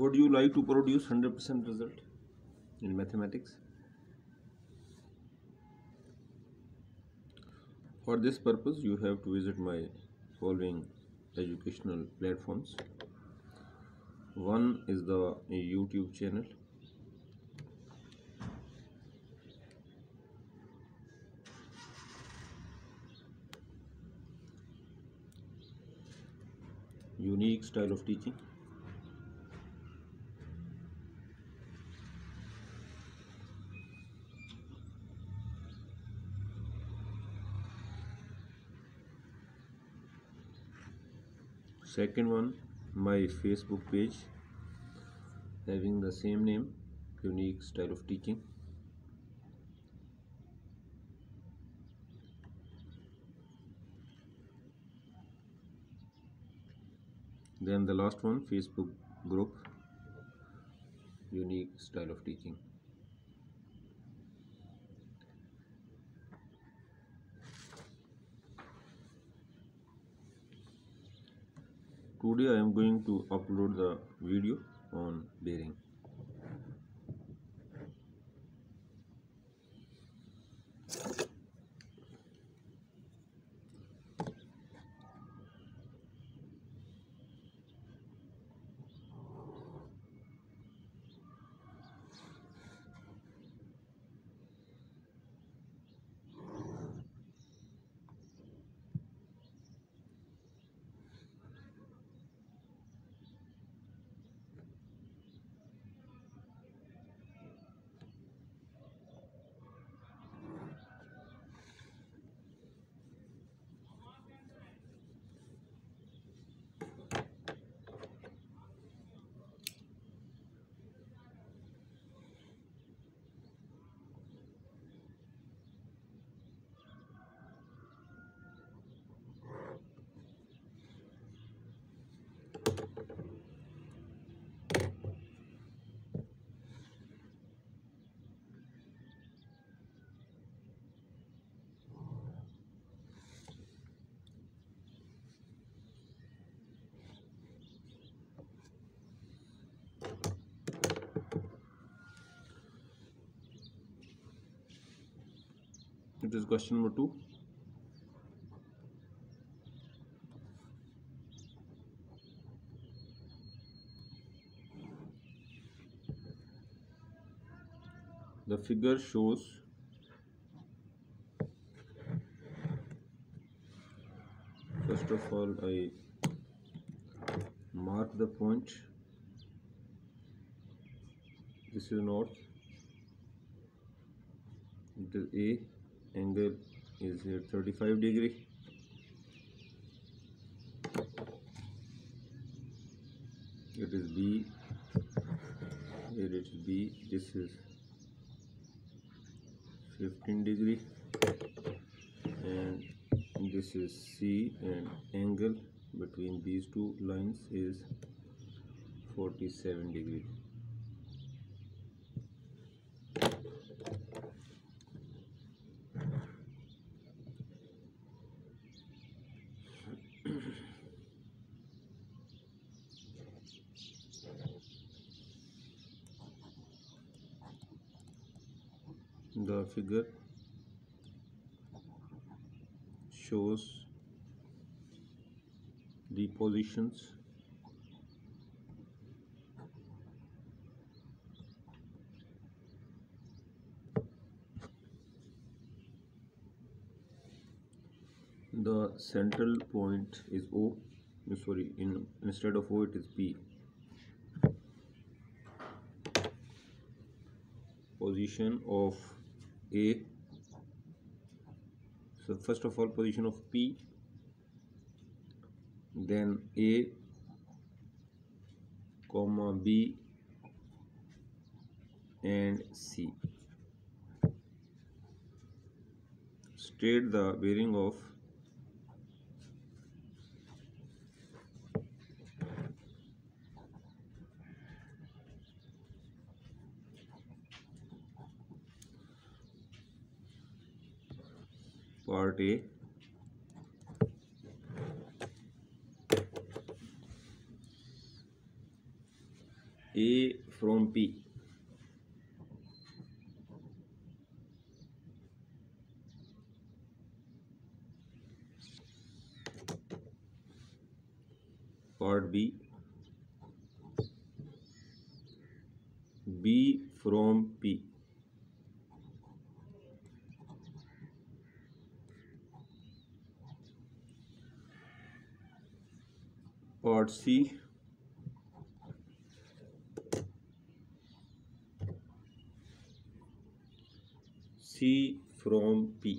would you like to produce 100% result in mathematics? For this purpose, you have to visit my following educational platforms. One is the YouTube channel. Unique style of teaching. Second one, my Facebook page having the same name, Unique Style of Teaching. Then the last one, Facebook group, Unique Style of Teaching. Today I am going to upload the video on bearing. It is question number 2. The figure shows first of all I mark the point. This is north. It is A. Angle is here 35 degree. It is B. Here it is B. This is 15 degree, and this is C. And angle between these two lines is 47 degree. The figure shows the positions . The central point is O. Instead of O it is P. Position of A. So first of all position of P, then A, comma B and C. State the bearing of part A, A from P. Part B. B from P. Part C. C from P.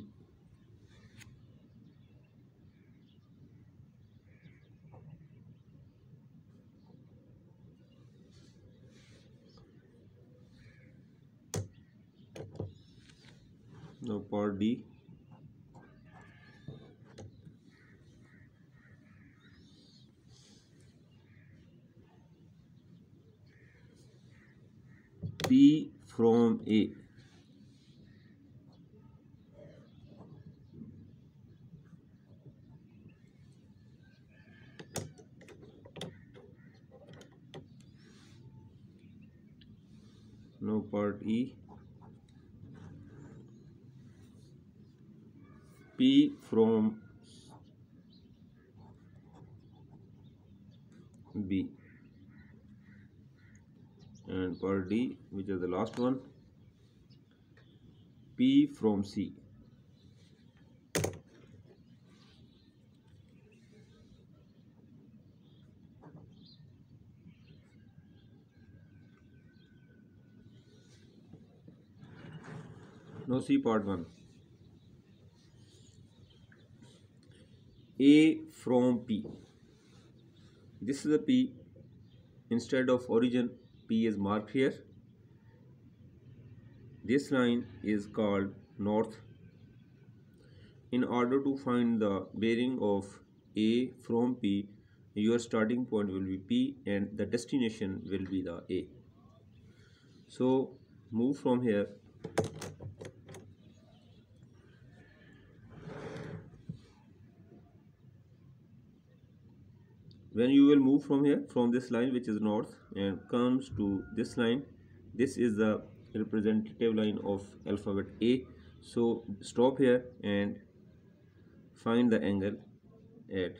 Now part D. P from A. Now part E. P from B. And part D, which is the last one, P from C. Now see part 1. A from P. This is a P. Instead of origin, P is marked here. This line is called north. In order to find the bearing of A from P, your starting point will be P and the destination will be the A. So move from here. When you will move from here, from this line which is north and comes to this line, this is the representative line of alphabet A. So stop here and find the angle at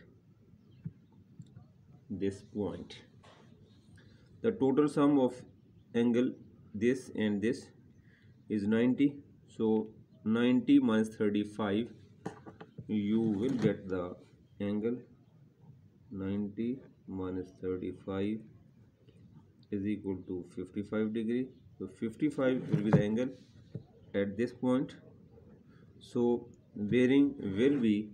this point. The total sum of angle this and this is 90. So 90 minus 35, you will get the angle. 90 minus 35 is equal to 55 degree. So 55 will be the angle at this point. So bearing will be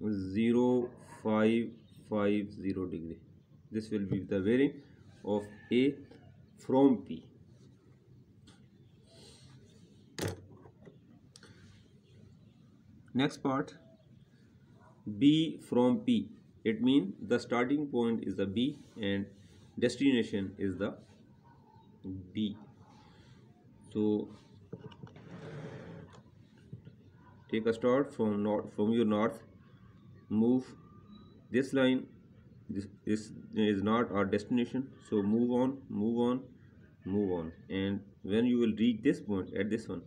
0550 degree. This will be the bearing of A from P. Next part. B from P. It means the starting point is the B and destination is the B. So take a start from north, from your north. Move this line. This is not our destination. So move on, move on, move on. And when you will reach this point at this one,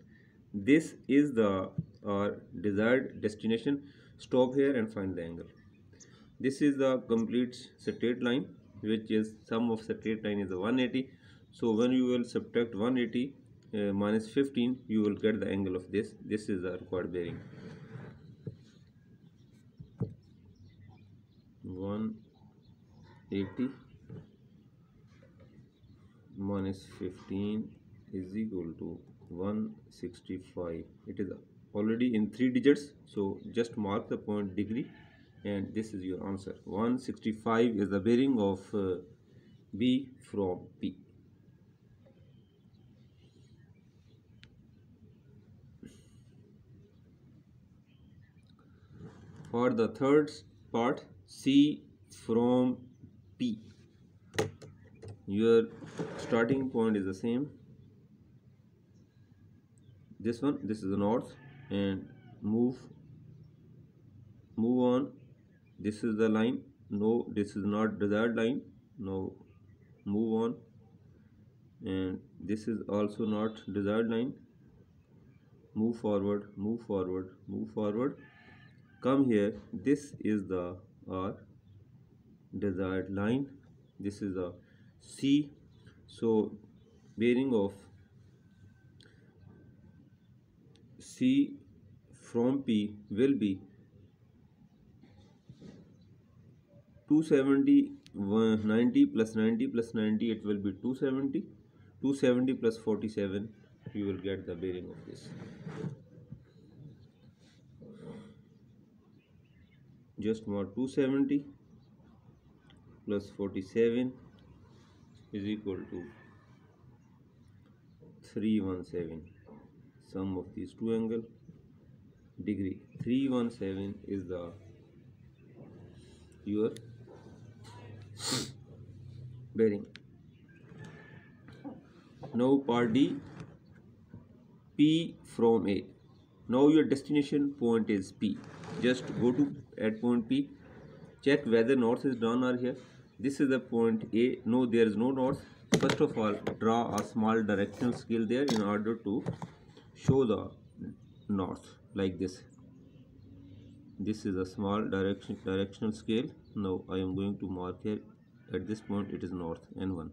this is the our desired destination. Stop here and find the angle. This is the complete straight line, which is sum of straight line is 180. So when you will subtract 180 minus 15, you will get the angle of this. This is the required bearing. 180 minus 15 is equal to 165. It is already in 3 digits, so just mark the point degree and this is your answer. 165 is the bearing of B from P. For the third part, C from P, your starting point is the same. This one, this is the north. And move on. This is the line. No, this is not desired line. Now move on, and this is also not desired line. Move forward, move forward, move forward, come here. This is the R desired line. This is the C. So bearing of C from P will be 270, 90 plus 90 plus 90, it will be 270, 270 plus 47, you will get the bearing of this. Just more, 270 plus 47 is equal to 317. Sum of these two angle degree 317 is the your bearing. Now part D, P from A. Now your destination point is P. Just go to at point P. Check whether north is drawn or here. This is the point A. No, there is no north. First of all, draw a small directional scale there in order to show the north like this. This is a small directional scale. Now I am going to mark here. At this point it is north, N1.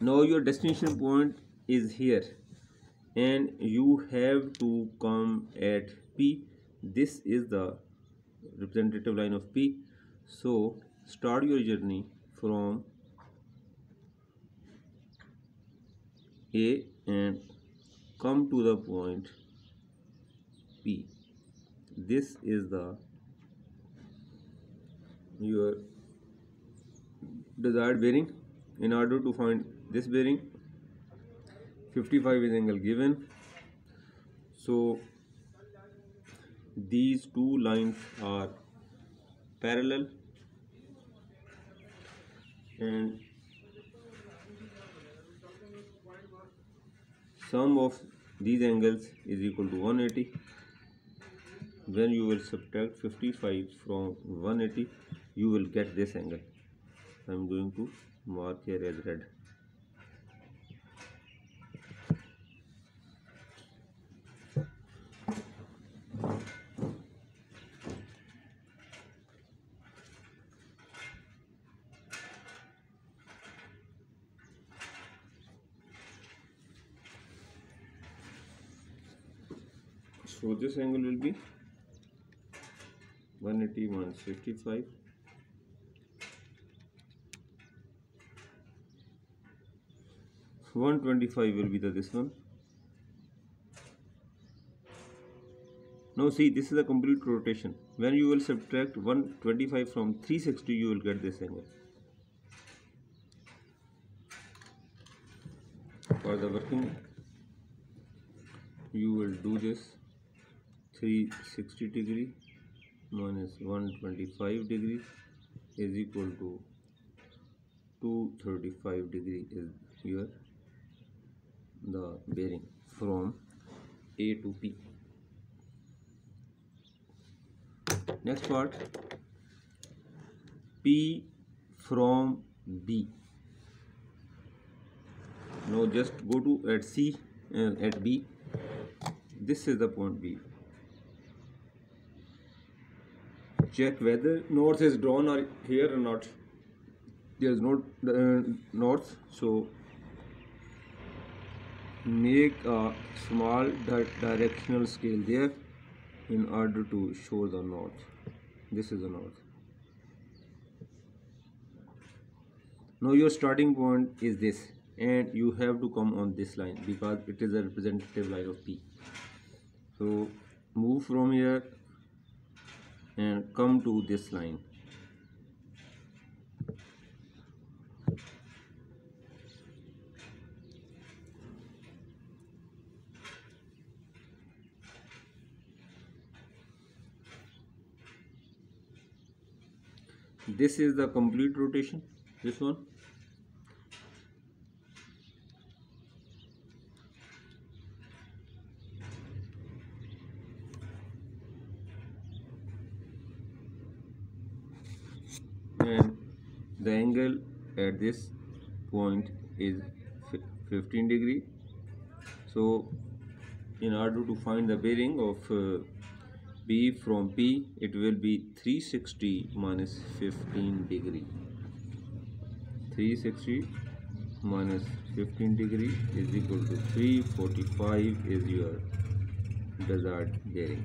Now your destination point is here and you have to come at P. This is the representative line of P. So start your journey from A and come to the point P. This is the your desired bearing. In order to find this bearing, 55 is angle given. So these two lines are parallel and sum of these angles is equal to 180. When you will subtract 55 from 180, you will get this angle. I am going to mark here as red. So this angle will be 180 minus 55. Will be this one. Now see, this is a complete rotation. When you will subtract 125 from 360, you will get this angle. For the working, you will do this 360 degree minus 125 degree is equal to 235 degree is here the bearing from A to P. Next part, P from B. Now just go to at C and at B. This is the point B. Check whether north is drawn or here or not. There is no north, so make a small directional scale there in order to show the north. This is the north. Now your starting point is this and you have to come on this line because it is a representative line of P. So move from here and come to this line. This is the complete rotation, this one. And The angle at this point is 15 degree. So in order to find the bearing of B from P, it will be 360 minus 15 degree. 360 minus 15 degree is equal to 345 is your desired bearing.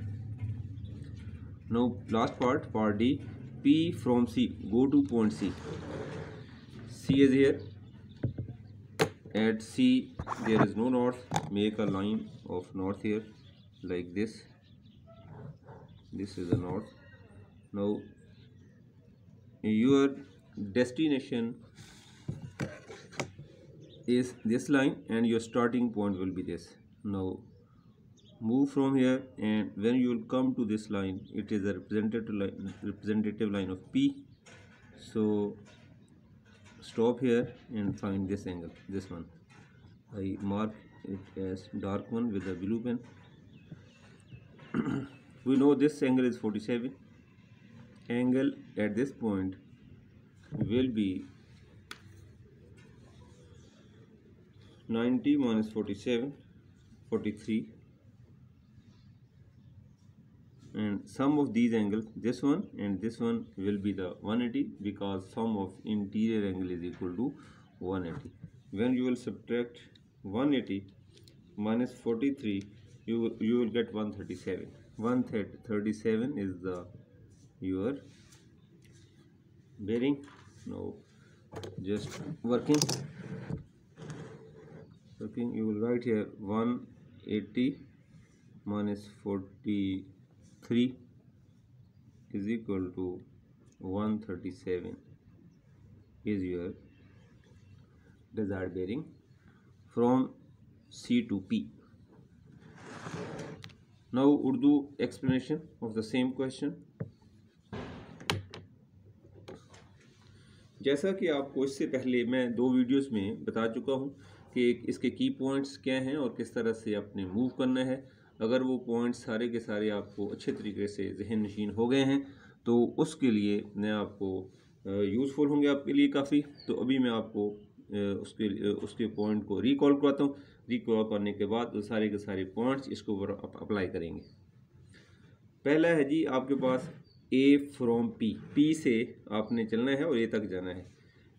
Now last part, part D. P from C, go to point C. C is here. At C there is no north. Make a line of north here like this. This is the north. Now your destination is this line and your starting point will be this. Now move from here, and when you will come to this line, it is a representative line of P. So stop here and find this angle, this one. I mark it as dark one with a blue pen. We know this angle is 47. Angle at this point will be 90 minus 47, 43. And sum of these angles, this one and this one, will be the 180, because sum of interior angle is equal to 180. When you will subtract 180 minus 43, you will get 137. 137 is the your bearing. Now just working, you will write here 180 minus 43 is equal to 137 is your desired bearing from C to P. Now Urdu explanation of the same question. जैसा कि आपको इससे पहले मैं दो videos में बता चुका हूँ कि इसके की पॉइंट्स क्या हैं और किस तरह से आपने मूव करना है। अगर वो पॉइंट्स सारे के सारे आपको अच्छे तरीके से जहन नशीन हो गए हैं तो उसके लिए मैं आपको यूज़फुल होंगे आपके लिए काफ़ी। तो अभी मैं आपको उसके पॉइंट को रिकॉल करता हूँ। रिकॉल करने के बाद वो सारे के सारे पॉइंट्स इसको ऊपर अप्लाई करेंगे। पहला है जी आपके पास ए फ्रॉम पी। पी से आपने चलना है और ए तक जाना है।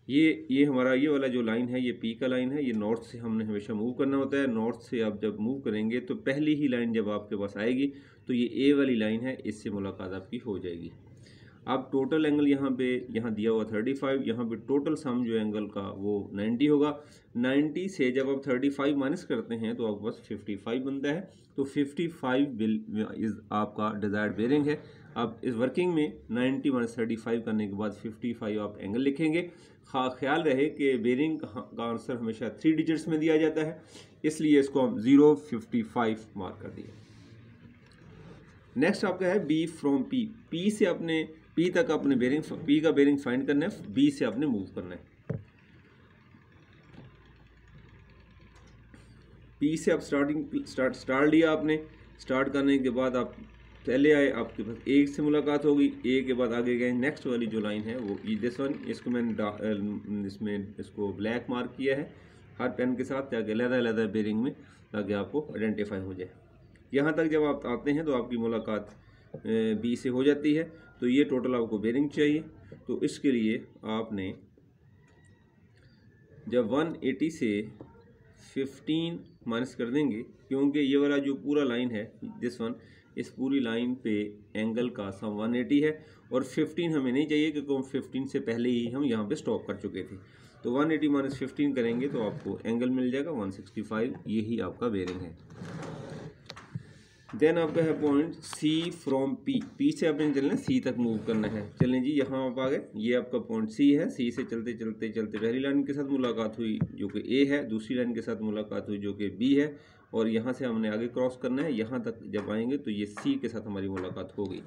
ये हमारा ये वाला जो लाइन है ये पी का लाइन है। ये नॉर्थ से हमने हमेशा मूव करना होता है। नॉर्थ से आप जब मूव करेंगे तो पहली ही लाइन जब आपके पास आएगी तो ये ए वाली लाइन है, इससे मुलाकात आपकी हो जाएगी। अब टोटल एंगल यहाँ दिया हुआ 35, यहाँ पे टोटल सम जो एंगल का वो 90 होगा। 90 से जब आप 35 माइनस करते हैं तो आपके पास 55 बनता है। तो 55 इज़ आपका डिज़ायर्ड बेयरिंग है। अब इस वर्किंग में 90 माइनस 35 करने के बाद 55 आप एंगल लिखेंगे। ख्याल रहे कि बेयरिंग का आंसर हमेशा 3 डिजिट्स में दिया जाता है, इसलिए इसको हम 0.55 मार्क कर दिए। नेक्स्ट आपका है बी फ्रॉम पी। पी से अपने पी तक अपने बेरिंग, पी का बेरिंग फाइंड करना है। बी से आपने मूव करना है। पी से आप स्टार्ट लिया आपने। स्टार्ट करने के बाद आप पहले आए, आपके पास ए से मुलाकात होगी। ए के बाद आगे गए, नेक्स्ट वाली जो लाइन है वो दिस वन, इसको मैंने इसको ब्लैक मार्क किया है हर पेन के साथ, ताकि अलग-अलग बेरिंग में ताकि आपको आइडेंटिफाई हो जाए। यहाँ तक जब आप आते हैं तो आपकी मुलाकात बी से हो जाती है। तो ये टोटल आपको बेरिंग चाहिए। तो इसके लिए आपने जब 180 से 15 माइनस कर देंगे, क्योंकि ये वाला जो पूरा लाइन है दिस वन, इस पूरी लाइन पे एंगल का सम 180 है और 15 हमें नहीं चाहिए क्योंकि हम 15 से पहले ही हम यहाँ पे स्टॉप कर चुके थे। तो 180 माइनस 15 करेंगे तो आपको एंगल मिल जाएगा 165। यही आपका बेरिंग है। देन आपका है point C from P. P से आपने चलना है, सी तक मूव करना है। चलें जी, यहाँ आप आ गए। ये आपका पॉइंट सी है। सी से चलते पहली लाइन के साथ मुलाकात हुई जो कि ए है, दूसरी लाइन के साथ मुलाकात हुई जो कि बी है, और यहाँ से हमने आगे क्रॉस करना है। यहाँ तक जब आएंगे तो ये सी के साथ हमारी मुलाकात होगी।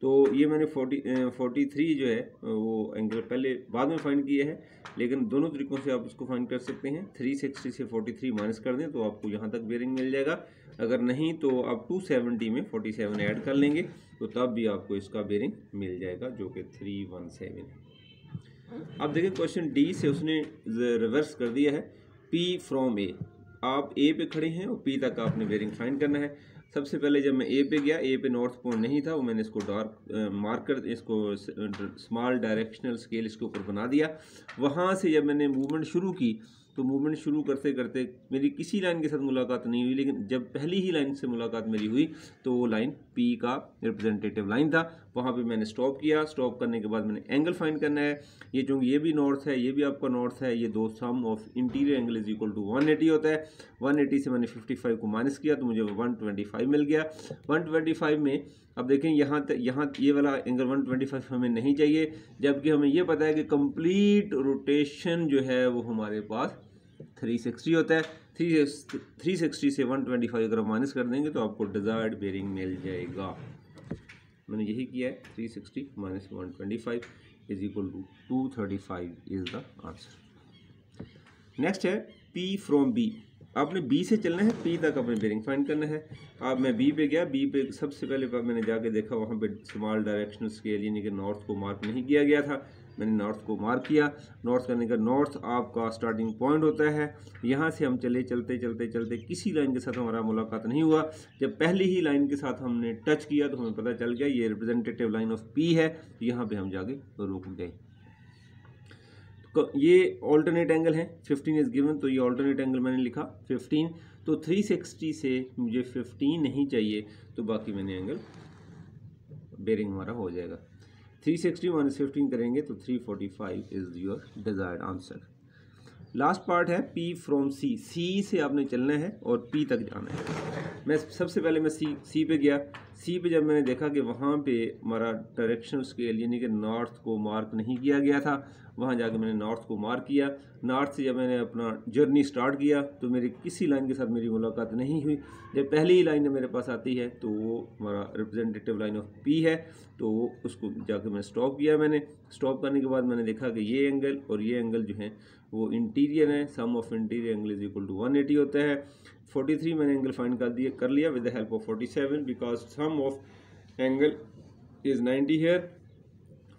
तो ये मैंने 43 जो है वो एंगल पहले बाद में फाइंड किया है, लेकिन दोनों तरीक़ों से आप उसको फाइंड कर सकते हैं। 360 से 43 माइनस कर दें तो आपको यहाँ तक बेरिंग मिल जाएगा। अगर नहीं तो आप 270 में 47 ऐड कर लेंगे तो तब भी आपको इसका बेरिंग मिल जाएगा जो कि 317 है। अब देखिए क्वेश्चन डी से उसने रिवर्स कर दिया है पी फ्रॉम ए। आप ए पे खड़े हैं और पी तक आपने वेरिंग फाइंड करना है। सबसे पहले जब मैं ए पे गया, ए पे नॉर्थ पोल नहीं था, वो मैंने इसको डार्क मार्क कर इसको स्मॉल डायरेक्शनल स्केल इसके ऊपर बना दिया। वहाँ से जब मैंने मूवमेंट शुरू की तो मूवमेंट शुरू करते करते मेरी किसी लाइन के साथ मुलाकात नहीं हुई, लेकिन जब पहली ही लाइन से मुलाकात मेरी हुई तो वो लाइन पी का रिप्रेजेंटेटिव लाइन था। वहाँ पे मैंने स्टॉप किया। स्टॉप करने के बाद मैंने एंगल फाइंड करना है। ये चूँकि ये भी नॉर्थ है, ये भी आपका नॉर्थ है, ये दो sum of interior angle is equal to 180 होता है। 180 से मैंने 55 को माइनस किया तो मुझे 125 मिल गया। 125 में अब देखें यहाँ ये वाला एंगल 125 हमें नहीं चाहिए, जबकि हमें ये पता है कि कंप्लीट रोटेशन जो है वो हमारे पास 360 होता है। 360 से 125 अगर माइनस कर देंगे तो आपको डिजायर्ड बेरिंग मिल जाएगा। मैंने यही किया है, 360 minus 125 is equal to 235 is the answer. Next है पी फ्रॉम बी। आपने बी से चलना है, पी तक अपने बेरिंग फाइंड करना है। अब मैं बी पे गया, बी पे सबसे पहले मैंने जाके देखा वहाँ पे स्मॉल डायरेक्शनल स्केल यानी कि नॉर्थ को मार्क नहीं किया गया था। मैंने नॉर्थ को मार्क किया। नॉर्थ करने का नॉर्थ आपका स्टार्टिंग पॉइंट होता है। यहाँ से हम चलते किसी लाइन के साथ हमारा मुलाकात नहीं हुआ। जब पहली ही लाइन के साथ हमने टच किया तो हमें पता चल गया ये रिप्रेजेंटेटिव लाइन ऑफ पी है, तो यहाँ पे हम जाके रुक गए। तो ये ऑल्टरनेट एंगल है 15 इज गिवन, तो ये ऑल्टरनेट एंगल मैंने लिखा 15। तो 360 से मुझे 15 नहीं चाहिए, तो बाकी मैंने एंगल बेरिंग हमारा हो जाएगा। 360 माइनस 15 करेंगे तो 345 is your desired answer. Last part है पी फ्रॉम सी। सी से आपने चलना है और पी तक जाना है। सबसे पहले मैं सी पे गया। सी पे जब मैंने देखा कि वहाँ पे हमारा डायरेक्शनल स्केल यानी कि नॉर्थ को मार्क नहीं किया गया था, वहाँ जाके मैंने नॉर्थ को मार्क किया। नॉर्थ से जब मैंने अपना जर्नी स्टार्ट किया तो मेरी किसी लाइन के साथ मेरी मुलाकात नहीं हुई। जब पहली ही लाइन मेरे पास आती है तो वो हमारा रिप्रेजेंटेटिव लाइन ऑफ पी है, तो उसको जाके मैं स्टॉप किया। मैंने स्टॉप करने के बाद मैंने देखा कि ये एंगल और ये एंगल जो है वो इंटीरियर है। Sum of interior angle is equal to 180 होता है। 43 मैंने एंगल फाइंड कर लिया with the help of 47 because sum of angle is 90 here.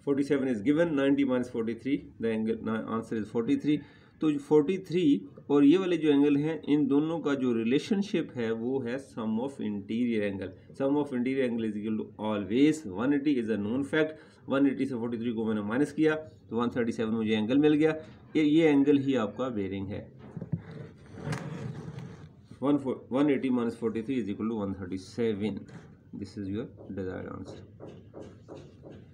47 is given. 90 minus 43 the angle answer is 43। तो 43 और ये वाले जो एंगल हैं इन दोनों का जो रिलेशनशिप है वो है sum of interior angle. Sum of interior angle is equal to always 180 is a known fact. 180 से 43 को मैंने माइनस किया तो 137 मुझे एंगल मिल गया। ये एंगल ही आपका बेरिंग है। 180 minus 43 is equal to 137। This is your desired answer.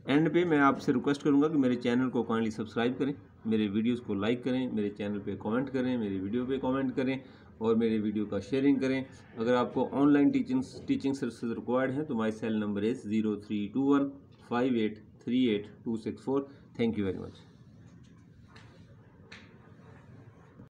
End पे मैं आपसे रिक्वेस्ट करूंगा कि मेरे चैनल को काइंडली सब्सक्राइब करें, मेरे वीडियोस को लाइक करें, मेरे चैनल पे कमेंट करें, मेरी वीडियो पे कमेंट करें और मेरे वीडियो का शेयरिंग करें। अगर आपको ऑनलाइन टीचिंग सर्विसेज रिक्वायर्ड है तो my cell number is 03215838 264। Thank you very much.